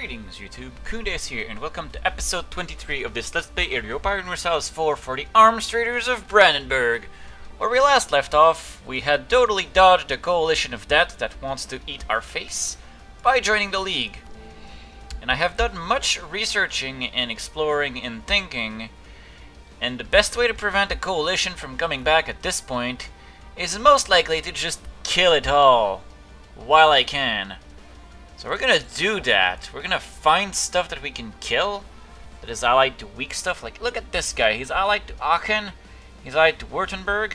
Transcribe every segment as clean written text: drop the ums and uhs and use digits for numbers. Greetings YouTube, Khundes here and welcome to episode 23 of this Let's Play Europa Universalis IV for the Arms Traders of Brandenburg. Where we last left off, we had totally dodged a coalition of death that wants to eat our face by joining the League. And I have done much researching and exploring and thinking, and the best way to prevent a coalition from coming back at this point is most likely to just kill it all, while I can. So we're gonna do that. We're gonna find stuff that we can kill that is allied to weak stuff. Like, look at this guy. He's allied to Aachen. He's allied to Wurttemberg.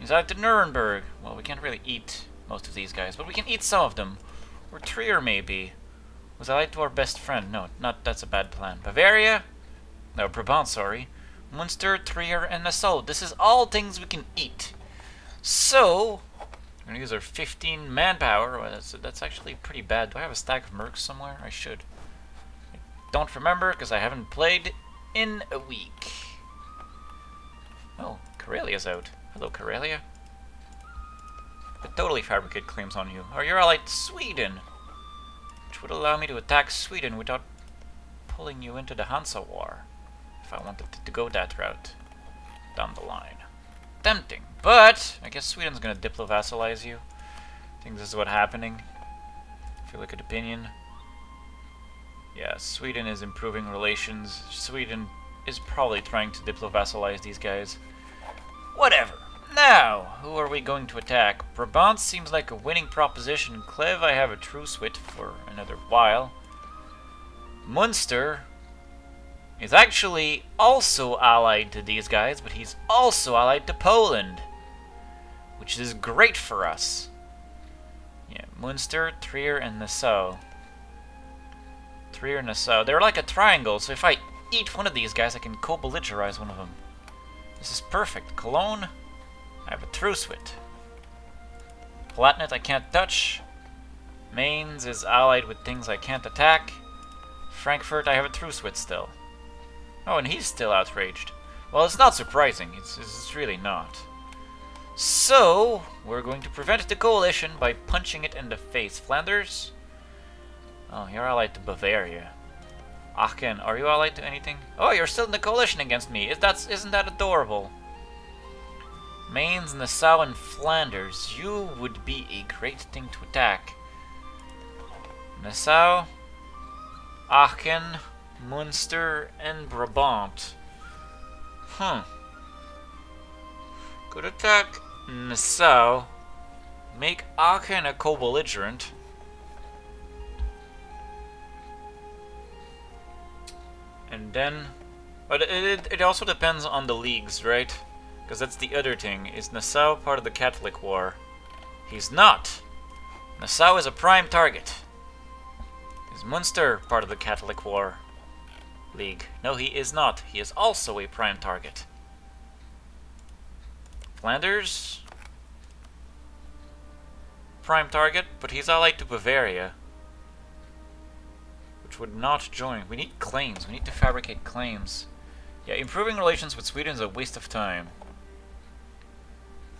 He's allied to Nuremberg. Well, we can't really eat most of these guys, but we can eat some of them. Or Trier, maybe. Was allied to our best friend. No, not. That's a bad plan. Bavaria? No, Brabant, sorry. Munster, Trier, and Nassau. This is all things we can eat. So we're gonna use our 15 manpower. Well, that's actually pretty bad. Do I have a stack of mercs somewhere? I should. I don't remember because I haven't played in a week. Oh, Karelia's out. Hello, Karelia. I totally fabricate claims on you. Or you're allied to Sweden, which would allow me to attack Sweden without pulling you into the Hansa war, if I wanted to go that route down the line. Tempting, but I guess Sweden's gonna diplo-vassalize you. I think this is what's happening. If you look at opinion. Yeah, Sweden is improving relations. Sweden is probably trying to diplo-vassalize these guys. Whatever. Now, who are we going to attack? Brabant seems like a winning proposition. Cleve I have a truce with for another while. Munster is actually also allied to these guys, but he's also allied to Poland, which is great for us. Yeah, Munster, Trier, and Nassau. Trier and Nassau. They're like a triangle, so if I eat one of these guys, I can co-belligerize one of them. This is perfect. Cologne, I have a truce with. Palatinate I can't touch. Mainz is allied with things I can't attack. Frankfurt, I have a truce with still. Oh, and he's still outraged. Well, it's not surprising. It's really not. So we're going to prevent the coalition by punching it in the face. Flanders? Oh, you're allied to Bavaria. Aachen, are you allied to anything? Oh, you're still in the coalition against me. Isn't that adorable? Mainz, Nassau, and Flanders. You would be a great thing to attack. Nassau, Aachen, Munster, and Brabant. Could attack Nassau. Make Aachen a co-belligerent. And then, but it also depends on the leagues, right? Because that's the other thing. Is Nassau part of the Catholic War? He's not. Nassau is a prime target. Is Munster part of the Catholic War? League. No, he is not. He is also a prime target. Flanders? Prime target, but he's allied to Bavaria, which would not join. We need claims. We need to fabricate claims. Yeah, improving relations with Sweden is a waste of time.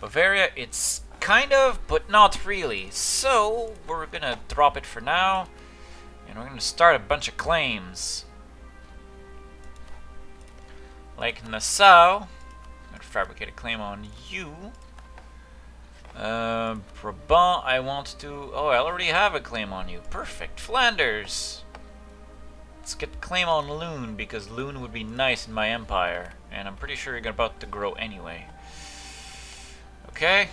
Bavaria, it's kind of, but not really. So we're gonna drop it for now, and we're gonna start a bunch of claims. Like Nassau, I'm going to fabricate a claim on you. Brabant, I want to... Oh, I already have a claim on you. Perfect. Flanders. Let's get claim on Loon, because Loon would be nice in my empire. And I'm pretty sure you're about to grow anyway. Okay.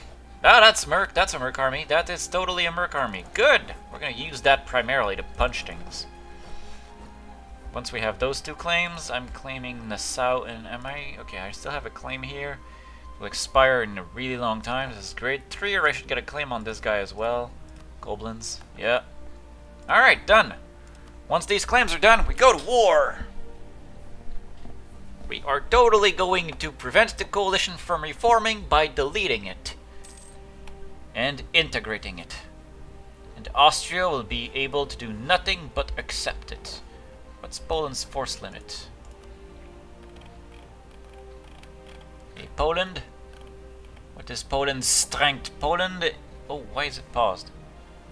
Ah, that's Merc. That's a Merc army. That is totally a Merc army. Good. We're going to use that primarily to punch things. Once we have those two claims, I'm claiming Nassau and am I? Okay, I still have a claim here. It will expire in a really long time. This is great. Trier, I should get a claim on this guy as well. Goblins. Yeah. Alright, done. Once these claims are done, we go to war. We are totally going to prevent the coalition from reforming by deleting it. And integrating it. And Austria will be able to do nothing but accept it. What's Poland's force limit? Hey, Poland? What is Poland's strength? Poland... Oh, why is it paused?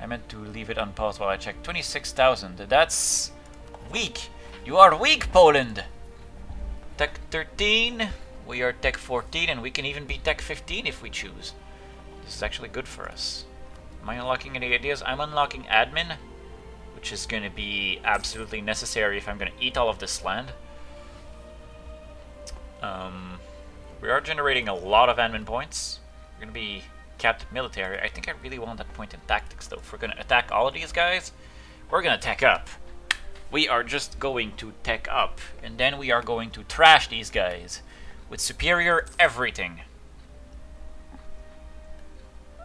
I meant to leave it unpaused while I checked. 26,000. That's weak. You are weak, Poland. Tech 13. We are Tech 14, and we can even be Tech 15 if we choose. This is actually good for us. Am I unlocking any ideas? I'm unlocking admin, which is going to be absolutely necessary if I'm going to eat all of this land. We are generating a lot of admin points. We're going to be capped military. I think I really want that point in tactics, though. If we're going to attack all of these guys, we're going to tech up. We are just going to tech up, and then we are going to trash these guys with superior everything.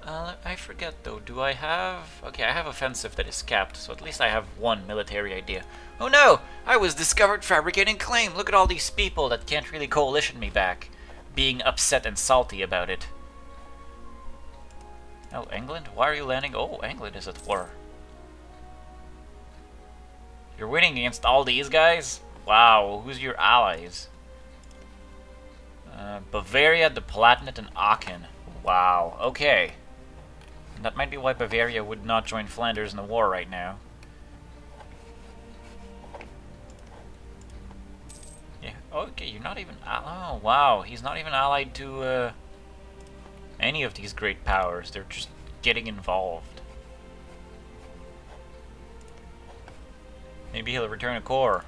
I forget, though. Do I have... Okay, I have offensive that is capped, so at least I have one military idea. Oh no! I was discovered fabricating claim! Look at all these people that can't really coalition me back, being upset and salty about it. Oh, England? Why are you landing? Oh, England is at war. You're winning against all these guys? Wow, who's your allies? Bavaria, the Palatinate, and Aachen. Wow, okay. That might be why Bavaria would not join Flanders in the war right now. Yeah, okay, you're not even... Oh, wow, he's not even allied to any of these great powers. They're just getting involved. Maybe he'll return a core.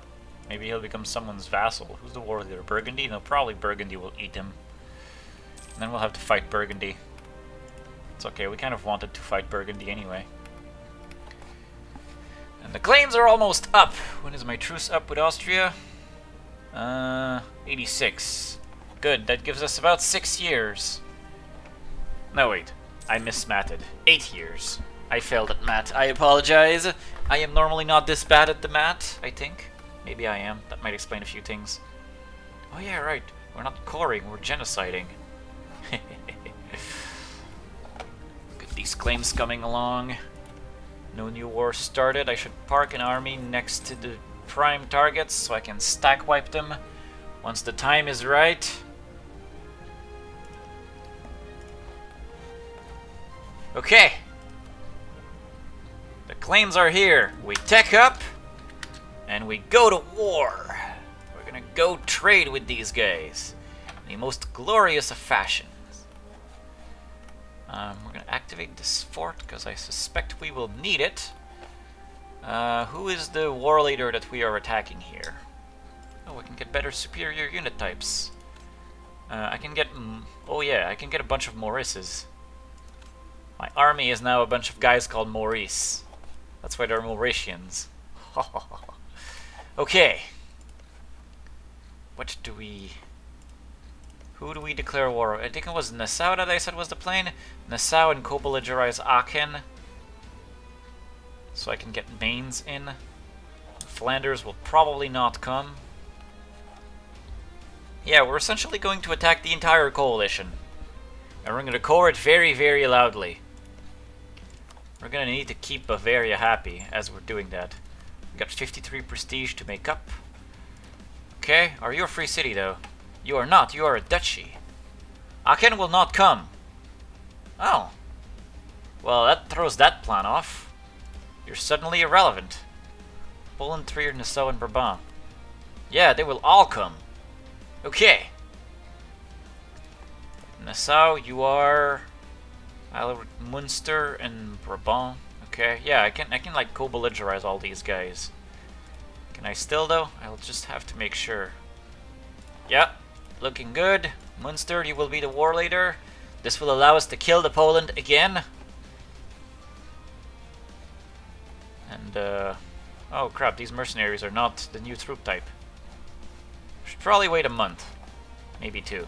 Maybe he'll become someone's vassal. Who's the war leader? Burgundy? No, probably Burgundy will eat him. And then we'll have to fight Burgundy. It's okay, we kind of wanted to fight Burgundy anyway. And the claims are almost up! When is my truce up with Austria? 86. Good, that gives us about 6 years. No, wait. I mismatted. 8 years. I failed at math. I apologize. I am normally not this bad at the math, I think. Maybe I am. That might explain a few things. Oh yeah, right. We're not coring, we're genociding. Look at these claims coming along. No new war started. I should park an army next to the prime targets so I can stack wipe them once the time is right. Okay. The claims are here. We tech up and we go to war. We're gonna go trade with these guys in the most glorious of fashions. We're going to activate this fort because I suspect we will need it. Who is the war leader that we are attacking here? Oh, we can get better superior unit types. I can get... oh yeah, I can get a bunch of Maurices. My army is now a bunch of guys called Maurice. That's why they're Mauritians. Okay. What do we... Who do we declare war? I think it was Nassau that I said was the plan. Nassau and co-belligerize Aachen. So I can get Mainz in. Flanders will probably not come. Yeah, we're essentially going to attack the entire coalition. And we're going to core it very, very loudly. We're going to need to keep Bavaria happy as we're doing that. We've got 53 prestige to make up. Okay, are you a free city though? You are not, you are a duchy. Aachen will not come. Oh. Well, that throws that plan off. You're suddenly irrelevant. Poland, Trier, Nassau, and Brabant. Yeah, they will all come. Okay. Nassau, you are... Munster and Brabant. Okay, yeah, I can like, co-belligerize all these guys. Can I still, though? I'll just have to make sure. Yeah. Looking good. Munster, you will be the war leader. This will allow us to kill the Poland again. And, oh crap, these mercenaries are not the new troop type. Should probably wait a month. Maybe 2.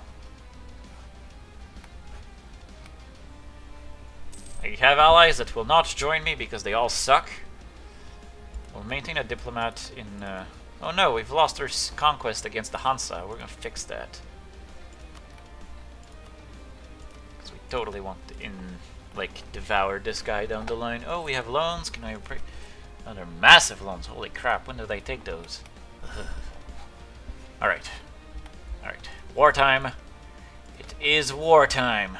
I have allies that will not join me because they all suck. We'll maintain a diplomat in, Oh no, we've lost our conquest against the Hansa. We're gonna fix that. Because we totally want to, devour this guy down the line. Oh, we have loans. Can I break? Oh, they're massive loans. Holy crap, when did I take those? Alright. Alright. Wartime. It is wartime.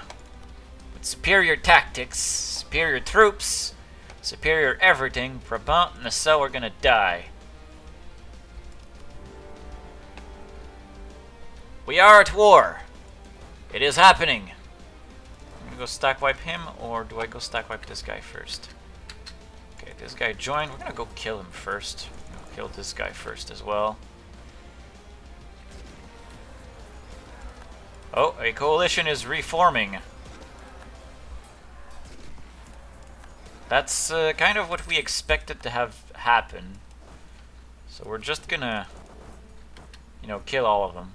With superior tactics, superior troops, superior everything, Brabant and Nassau are gonna die. We are at war. It is happening. I'm gonna go stack wipe him, or do I go stack wipe this guy first? Okay, this guy joined. We're gonna go kill him first. Kill this guy first as well. Oh, a coalition is reforming. That's kind of what we expected to have happen. So we're just gonna, you know, kill all of them.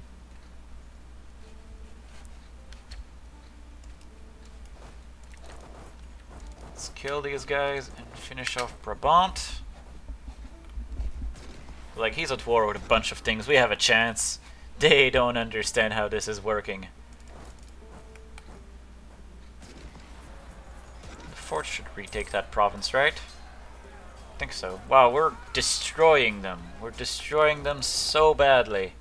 Let's kill these guys and finish off Brabant. Like, he's at war with a bunch of things. We have a chance. They don't understand how this is working. The fort should retake that province, right? I think so. Wow, we're destroying them. We're destroying them so badly.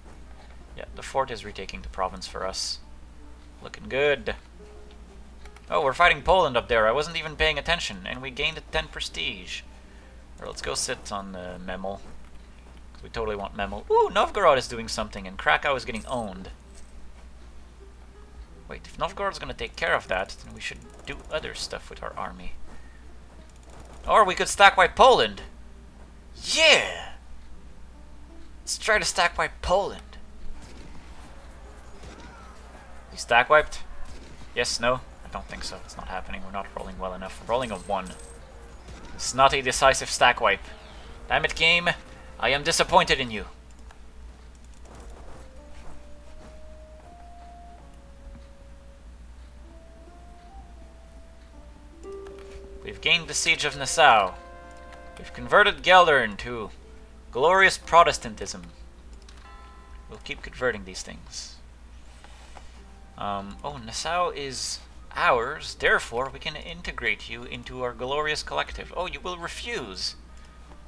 Yeah, the fort is retaking the province for us. Looking good. Oh, we're fighting Poland up there. I wasn't even paying attention. And we gained a 10 prestige. Right, let's go sit on Memel. We totally want Memel. Ooh, Novgorod is doing something, and Krakow is getting owned. Wait, if Novgorod's gonna take care of that, then we should do other stuff with our army. Or we could stack wipe Poland! Yeah! Let's try to stack wipe Poland. We stack wiped? Yes, no? I don't think so. It's not happening. We're not rolling well enough. We're rolling a 1. It's not a decisive stack wipe. Damn it, game! I am disappointed in you. We've gained the siege of Nassau. We've converted Geldern to glorious Protestantism. We'll keep converting these things. Oh, Nassau is ours. Therefore, we can integrate you into our glorious collective. Oh, you will refuse.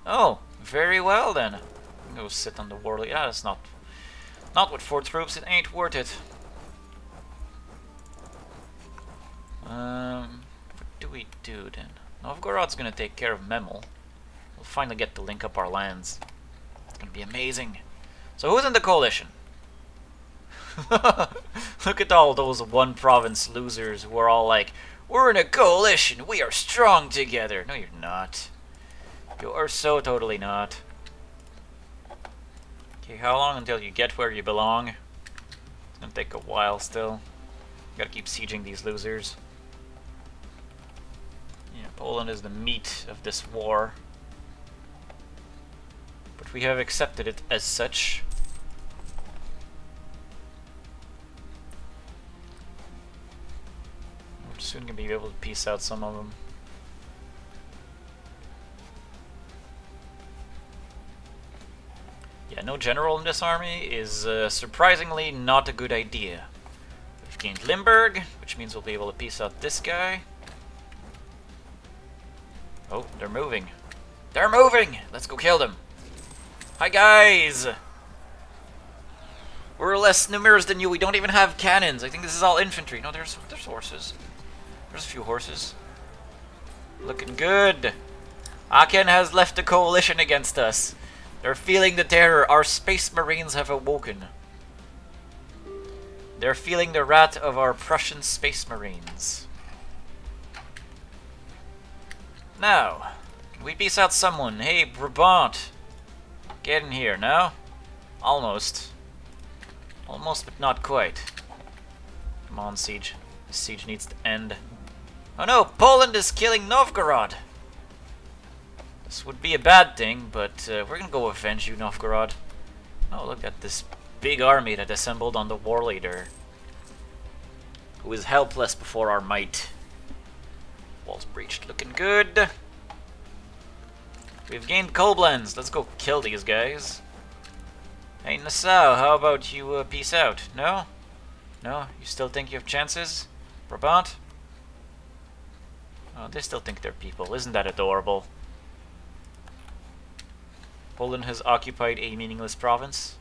Oh, very well then. I'm gonna sit on the Warley. Ah, that's not with 4 troops. It ain't worth it. What do we do then? Novgorod's gonna take care of Memel. We'll finally get to link up our lands. It's gonna be amazing. So who's in the coalition? Look at all those one province losers who are all like, we're in a coalition. We are strong together. No, you're not. You are so totally not. Okay, how long until you get where you belong? It's gonna take a while still. Gotta keep sieging these losers. Yeah, Poland is the meat of this war. But we have accepted it as such. We're soon gonna be able to piece out some of them. Yeah, no general in this army is surprisingly not a good idea. We've gained Limburg, which means we'll be able to piece out this guy. Oh, they're moving. They're moving! Let's go kill them. Hi, guys! We're less numerous than you. We don't even have cannons. I think this is all infantry. No, there's horses. There's a few horses. Looking good. Aachen has left the coalition against us. They're feeling the terror. Our space marines have awoken. They're feeling the wrath of our Prussian space marines. Now, can we piece out someone? Hey, Brabant. Get in here now. Almost. Almost, but not quite. Come on, siege. This siege needs to end. Oh no, Poland is killing Novgorod. This would be a bad thing, but we're gonna go avenge you, Novgorod. Oh, look at this big army that assembled on the war leader, who is helpless before our might. Walls breached, looking good. We've gained Koblenz. Let's go kill these guys. Hey Nassau, how about you peace out? No? No? You still think you have chances? Brabant? Oh, they still think they're people. Isn't that adorable? Poland has occupied a meaningless province.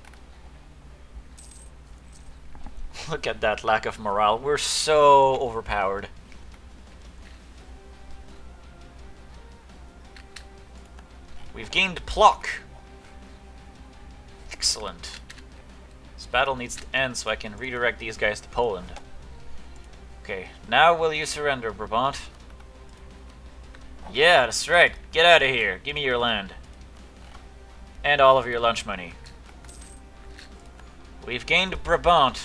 Look at that lack of morale. We're so overpowered. We've gained Plock. Excellent. Let's battle needs to end so I can redirect these guys to Poland. Okay, now will you surrender, Brabant? Yeah, that's right. Get out of here. Give me your land. And all of your lunch money. We've gained Brabant.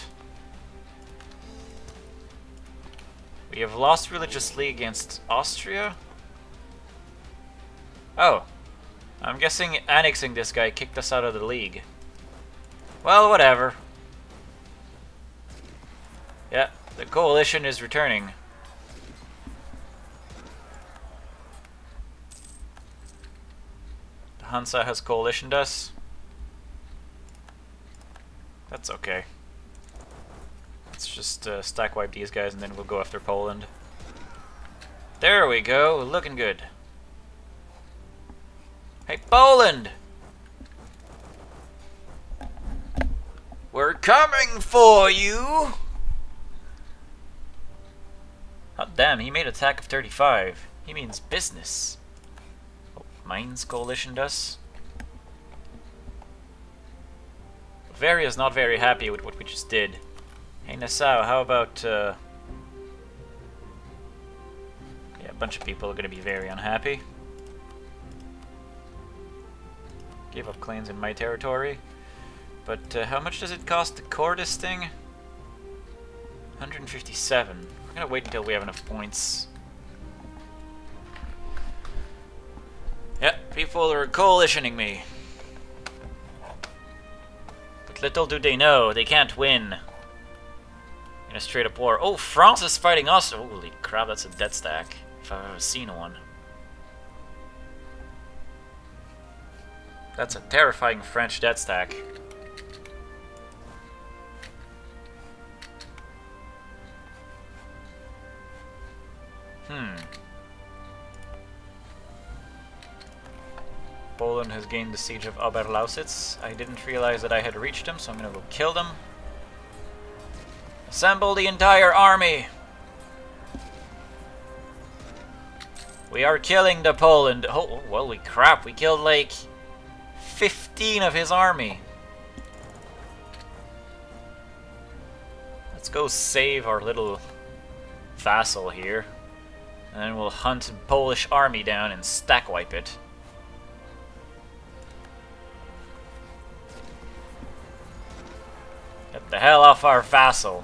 We have lost religiously against Austria. Oh. I'm guessing annexing this guy kicked us out of the league. Well, whatever. Yeah, the coalition is returning. The Hansa has coalitioned us. That's okay. Let's just stack wipe these guys and then we'll go after Poland. There we go, looking good. Hey, Poland! We're coming for you! Oh, damn, he made attack of 35. He means business. Oh, Mainz coalitioned us. Bavaria's not very happy with what we just did. Hey, Nassau, how about... Yeah, a bunch of people are gonna be very unhappy. Give up claims in my territory. But how much does it cost to core this thing? 157. We're gonna wait until we have enough points. Yep, people are coalitioning me. But little do they know, they can't win. In a straight up war. Oh, France is fighting us! Holy crap, that's a dead stack. If I've ever seen one. That's a terrifying French debt stack. Poland has gained the siege of Oberlausitz. I didn't realize that I had reached them, so I'm gonna go kill them. Assemble the entire army! We are killing the Poland. Oh, holy crap, we killed like... 15 of his army. Let's go save our little vassal here. And then we'll hunt the Polish army down and stack wipe it. Get the hell off our vassal.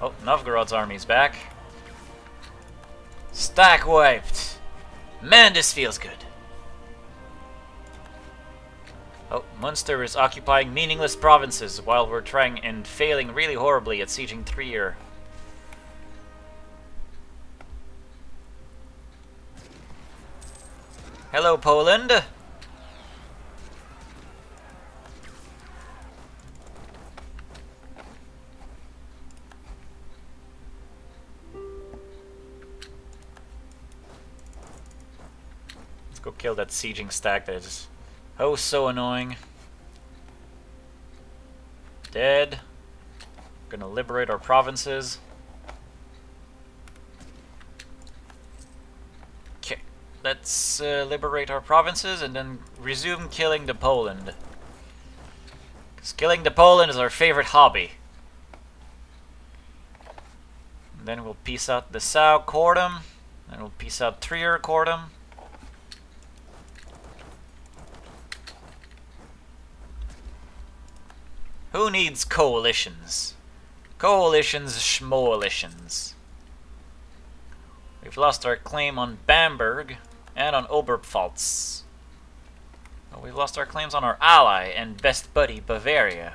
Oh, Novgorod's army's back. Stack wiped. Man, this feels good. Oh, Munster is occupying meaningless provinces while we're trying and failing really horribly at sieging Trier. Hello, Poland! Let's go kill that sieging stack that is... Oh, so annoying. Dead. We're gonna liberate our provinces. Okay, let's liberate our provinces and then resume killing the Poland. Because killing the Poland is our favorite hobby. And then we'll piece out the Sau Cordum. Then we'll piece out Trier Cordum. Who needs coalitions? Coalitions, schmoalitions. We've lost our claim on Bamberg and on Oberpfalz. We've lost our claims on our ally and best buddy, Bavaria.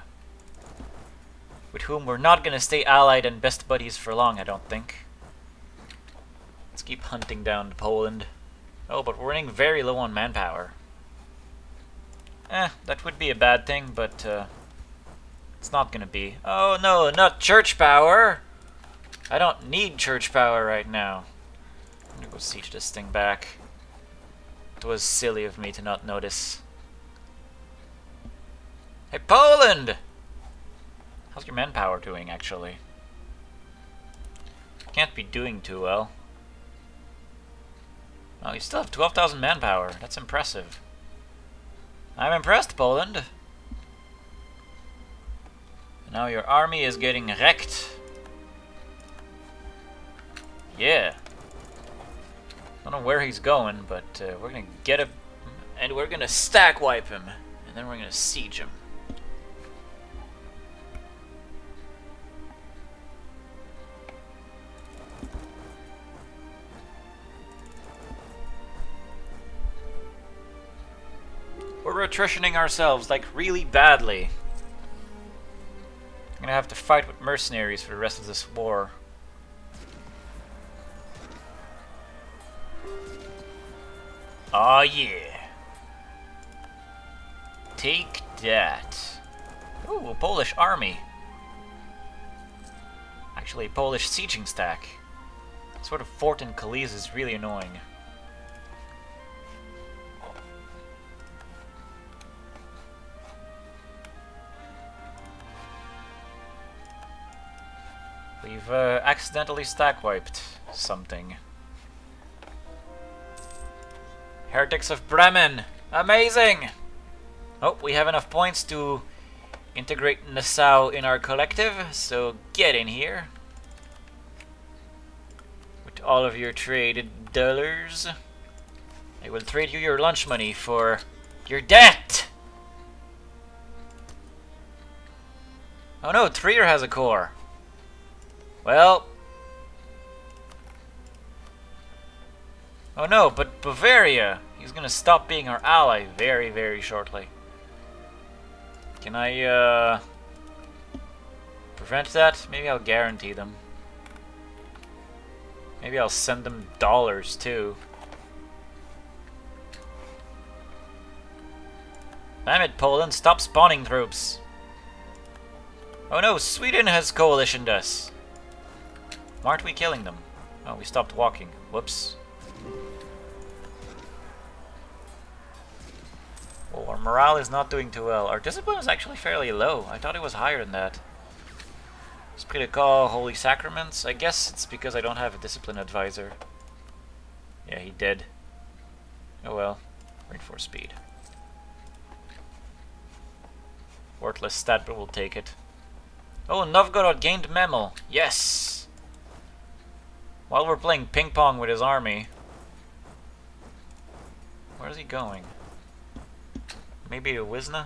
With whom we're not gonna stay allied and best buddies for long, I don't think. Let's keep hunting down Poland. Oh, but we're running very low on manpower. Eh, that would be a bad thing, but... It's not gonna be. Oh no, not church power! I don't need church power right now. I'm gonna go siege this thing back. It was silly of me to not notice. Hey, Poland! How's your manpower doing, actually? Can't be doing too well. Oh, you still have 12,000 manpower. That's impressive. I'm impressed, Poland. Now your army is getting wrecked. Yeah. Don't know where he's going, but we're gonna get him, and we're gonna stack wipe him, and then we're gonna siege him. We're attritioning ourselves, like, really badly. I'm gonna have to fight with mercenaries for the rest of this war. Oh yeah. Take that. Ooh, a Polish army. Actually, a Polish sieging stack. This sort of fort in Cleve is really annoying. We've accidentally stack-wiped something. Heretics of Bremen! Amazing! Oh, we have enough points to integrate Nassau in our collective, so get in here. With all of your traded dollars. I will trade you your lunch money for your debt! Oh no, Trier has a core. Well... Oh no, but Bavaria! He's gonna stop being our ally very, very shortly. Can I, prevent that? Maybe I'll guarantee them. Maybe I'll send them dollars, too. Damn it, Poland! Stop spawning troops! Oh no, Sweden has coalitioned us! Why aren't we killing them? Oh, we stopped walking. Whoops. Well, our morale is not doing too well. Our discipline is actually fairly low. I thought it was higher than that. Esprit de corps, holy sacraments. I guess it's because I don't have a discipline advisor. Yeah, he did. Oh well. Reinforce speed. Worthless stat, but we'll take it. Oh, Novgorod gained Memel. Yes! While we're playing ping pong with his army. Where's he going? Maybe to Wisna?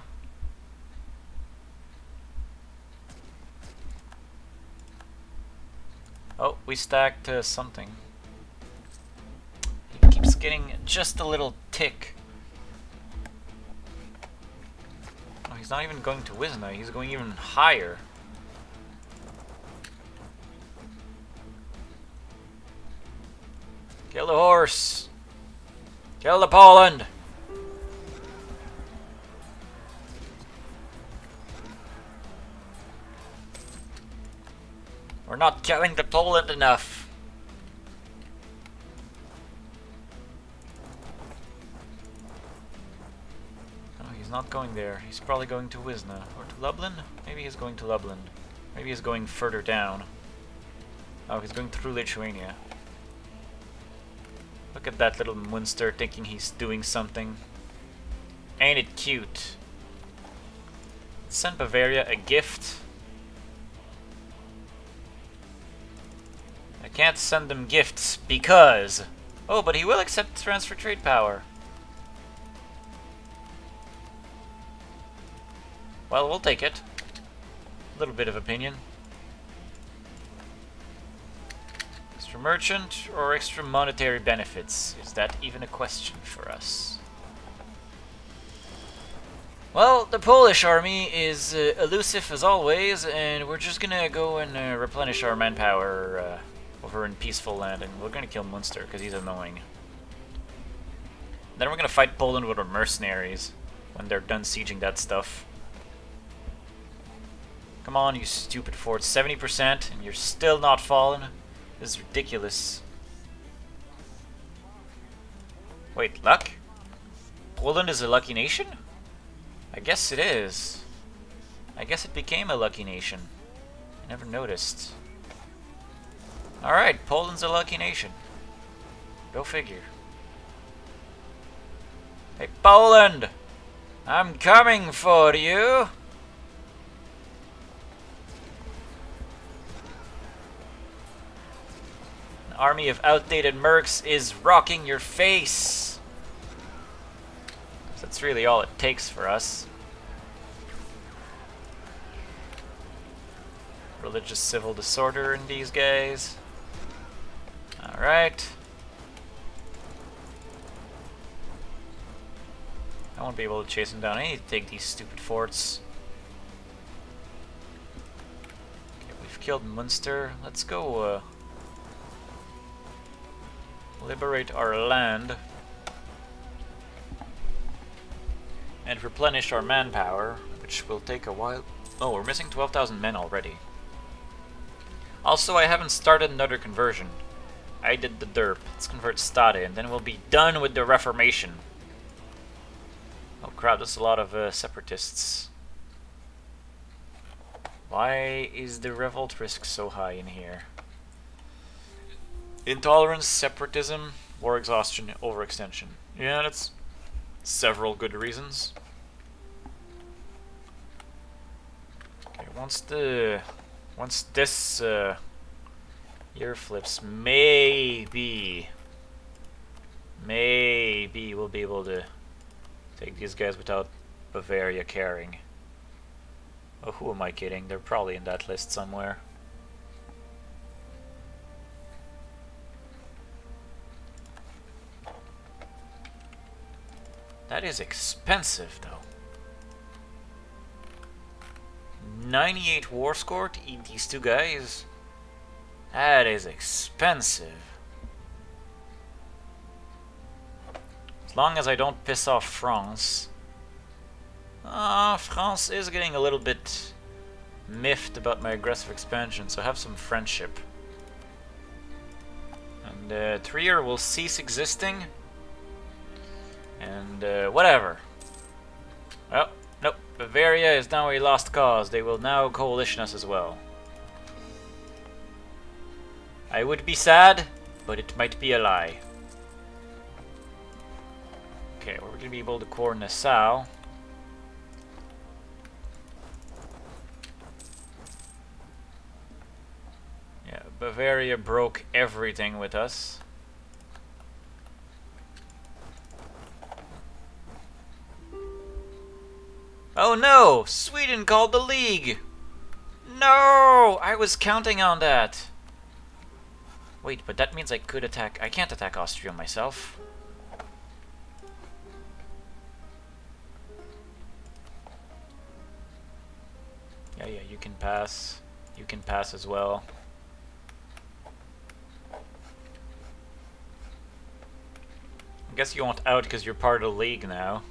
Oh, we stacked something. He keeps getting just a little tick. Oh, he's not even going to Wisna, he's going even higher. Kill the horse! Kill the Poland! We're not killing the Poland enough! Oh, he's not going there. He's probably going to Wisna. Or to Lublin? Maybe he's going to Lublin. Maybe he's going further down. Oh, he's going through Lithuania. Look at that little Munster thinking he's doing something. Ain't it cute? Send Bavaria a gift. I can't send them gifts because... Oh, but he will accept transfer trade power. Well, we'll take it. A little bit of opinion. Extra merchant or extra monetary benefits? Is that even a question for us? Well, the Polish army is elusive as always, and we're just gonna go and replenish our manpower over in peaceful land, and we're gonna kill Munster because he's annoying. Then we're gonna fight Poland with our mercenaries when they're done sieging that stuff. Come on, you stupid fort. 70% and you're still not fallen. This is ridiculous. Wait, luck? Poland is a lucky nation? I guess it is. I guess it became a lucky nation. I never noticed. Alright, Poland's a lucky nation. Go figure. Hey, Poland! I'm coming for you! army of outdated mercs is rocking your face. That's really all it takes for us. Religious civil disorder in these guys. Alright. I won't be able to chase them down. I need to take these stupid forts. Okay, we've killed Munster. Let's go liberate our land and replenish our manpower, which will take a while. Oh, we're missing 12,000 men already. Also, I haven't started another conversion. I did the derp. Let's convert Stade, and then we'll be done with the Reformation. Oh crap, that's a lot of separatists. Why is the revolt risk so high in here? Intolerance, separatism, war exhaustion, overextension. Yeah, that's several good reasons. Okay, once this year flips, maybe we'll be able to take these guys without Bavaria caring. Oh, who am I kidding? They're probably in that list somewhere. That is expensive, though. 98 war score to eat these two guys? That is expensive. As long as I don't piss off France. Ah, France is getting a little bit miffed about my aggressive expansion, so have some friendship. And Trier will cease existing. And whatever. Well, nope. Bavaria is now a lost cause. They will now coalition us as well. I would be sad, but it might be a lie. Okay, we're gonna be able to core Nassau. Yeah, Bavaria broke everything with us. Oh no! Sweden called the League! No! I was counting on that! Wait, but that means I could attack... I can't attack Austria myself. Yeah, you can pass. You can pass as well. I guess you want out because you're part of the League now.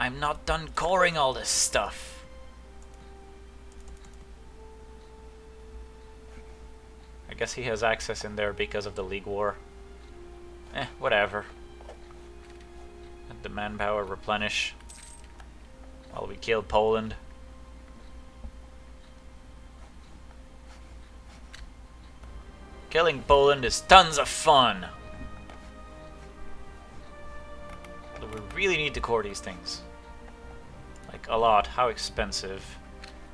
I'm not done coring all this stuff. I guess he has access in there because of the League War. Eh, whatever. Let the manpower replenish while we kill Poland. Killing Poland is tons of fun. We really need to core these things. Like, a lot. How expensive?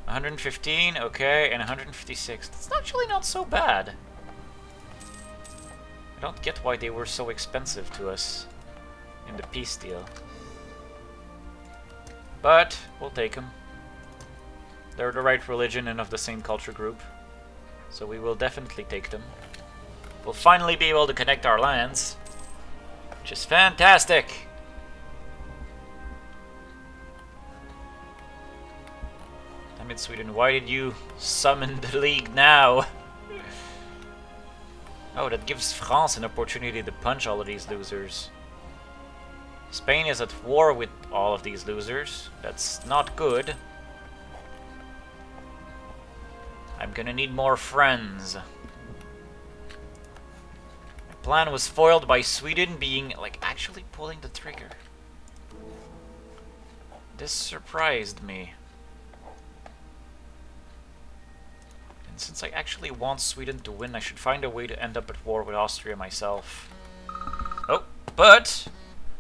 115, okay, and 156. That's actually not so bad. I don't get why they were so expensive to us in the peace deal. But, we'll take them. They're the right religion and of the same culture group. So we will definitely take them. We'll finally be able to connect our lands. Which is fantastic! Sweden, why did you summon the League now? Oh, that gives France an opportunity to punch all of these losers. Spain is at war with all of these losers. That's not good. I'm gonna need more friends. My plan was foiled by Sweden being, like, actually pulling the trigger. This surprised me. Since I actually want Sweden to win, I should find a way to end up at war with Austria myself. Oh, but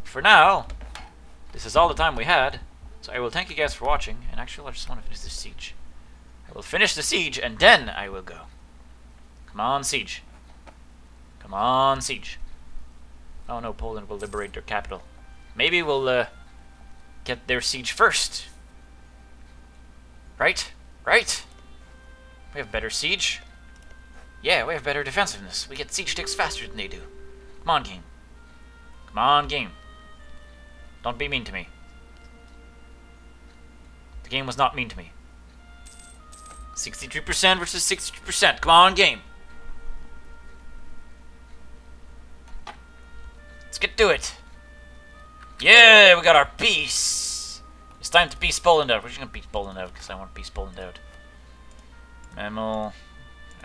for now, this is all the time we had. So I will thank you guys for watching. And actually, I just want to finish this siege. We'll finish the siege, and then I will go. Come on, siege. Come on, siege. Oh no, Poland will liberate their capital. Maybe we'll get their siege first. Right? Right? We have better siege. Yeah, we have better defensiveness. We get siege ticks faster than they do. Come on, game. Come on, game. Don't be mean to me. The game was not mean to me. 63% versus 63%. Come on, game. Let's get to it. Yeah, we got our peace. It's time to peace Poland out. We're just gonna peace Poland out because I want to peace Poland out. Memel.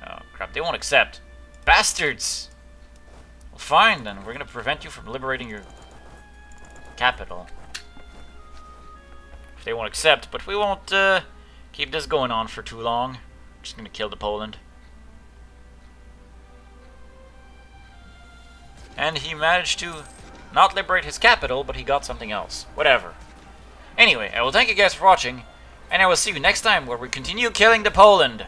Oh, crap. They won't accept. Bastards! Well, fine, then. We're gonna prevent you from liberating your capital. If they won't accept, but we won't, keep this going on for too long. We're just gonna kill the Poland. And he managed to not liberate his capital, but he got something else. Whatever. Anyway, I will thank you guys for watching, and I will see you next time where we continue killing the Poland.